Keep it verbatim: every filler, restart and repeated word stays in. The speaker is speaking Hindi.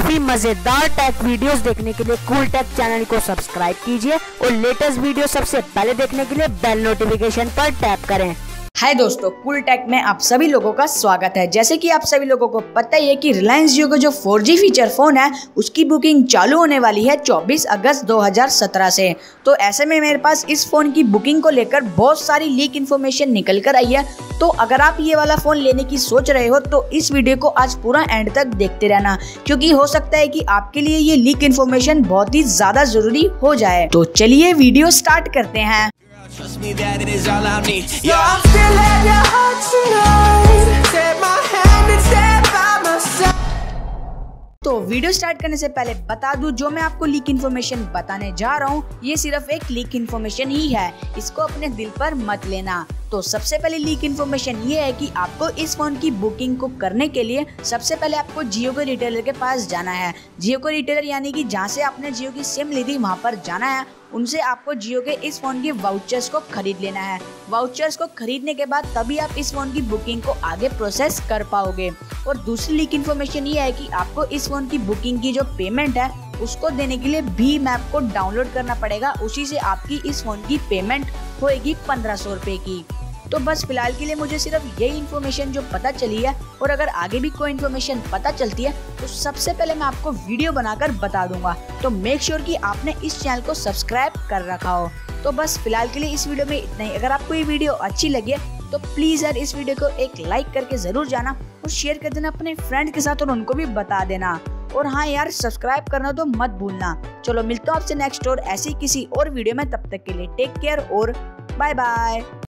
काफी मजेदार टेक वीडियोस देखने के लिए कूल टेक चैनल को सब्सक्राइब कीजिए और लेटेस्ट वीडियो सबसे पहले देखने के लिए बेल नोटिफिकेशन पर टैप करें। हाय दोस्तों, कूल टेक में आप सभी लोगों का स्वागत है। जैसे कि आप सभी लोगों को पता ही है कि रिलायंस जियो का जो फोर जी फीचर फ़ोन है उसकी बुकिंग चालू होने वाली है चौबीस अगस्त दो हज़ार सत्रह से। तो ऐसे में मेरे पास इस फ़ोन की बुकिंग को लेकर बहुत सारी लीक इन्फॉर्मेशन निकल कर आई है। तो अगर आप ये वाला फ़ोन लेने की सोच रहे हो तो इस वीडियो को आज पूरा एंड तक देखते रहना, क्योंकि हो सकता है कि आपके लिए ये लीक इन्फॉर्मेशन बहुत ही ज़्यादा ज़रूरी हो जाए। तो चलिए वीडियो स्टार्ट करते हैं। Trust me that it is all I need. Yeah, so I'm still at your heart tonight. Take my hand and stand by my side. तो वीडियो स्टार्ट करने से पहले बता दूं, जो मैं आपको लीक इन्फॉर्मेशन बताने जा रहा हूं ये सिर्फ एक लीक इन्फॉर्मेशन ही है, इसको अपने दिल पर मत लेना। तो सबसे पहले लीक इन्फॉर्मेशन ये है कि आपको इस फ़ोन की बुकिंग को करने के लिए सबसे पहले आपको जियो के रिटेलर के पास जाना है। जियो के रिटेलर यानी कि जहाँ से आपने जियो की सिम ली थी वहाँ पर जाना है। उनसे आपको जियो के इस फ़ोन के वाउचर्स को खरीद लेना है। वाउचर्स को खरीदने के बाद तभी आप इस फ़ोन की बुकिंग को आगे प्रोसेस कर पाओगे। और दूसरी लीक इन्फॉर्मेशन ये है कि आपको इस फ़ोन की बुकिंग की जो पेमेंट है उसको देने के लिए भीम ऐप को डाउनलोड करना पड़ेगा। उसी से आपकी इस फ़ोन की पेमेंट होएगी पंद्रह सौ रुपये की। तो बस फिलहाल के लिए मुझे सिर्फ यही इन्फॉर्मेशन जो पता चली है, और अगर आगे भी कोई इन्फॉर्मेशन पता चलती है तो सबसे पहले मैं आपको वीडियो बनाकर बता दूंगा। तो मेक श्योर कि आपने इस चैनल को सब्सक्राइब कर रखा हो। तो बस फिलहाल के लिए इस वीडियो में इतना ही। अगर आपको ये वीडियो अच्छी लगी तो प्लीज़ यार इस वीडियो को एक लाइक करके ज़रूर जाना और शेयर कर देना अपने फ्रेंड के साथ, और उनको भी बता देना। और हाँ यार, सब्सक्राइब करना तो मत भूलना। चलो मिलता हूँ आपसे नेक्स्ट और ऐसी किसी और वीडियो में। तब तक के लिए टेक केयर और बाय बाय।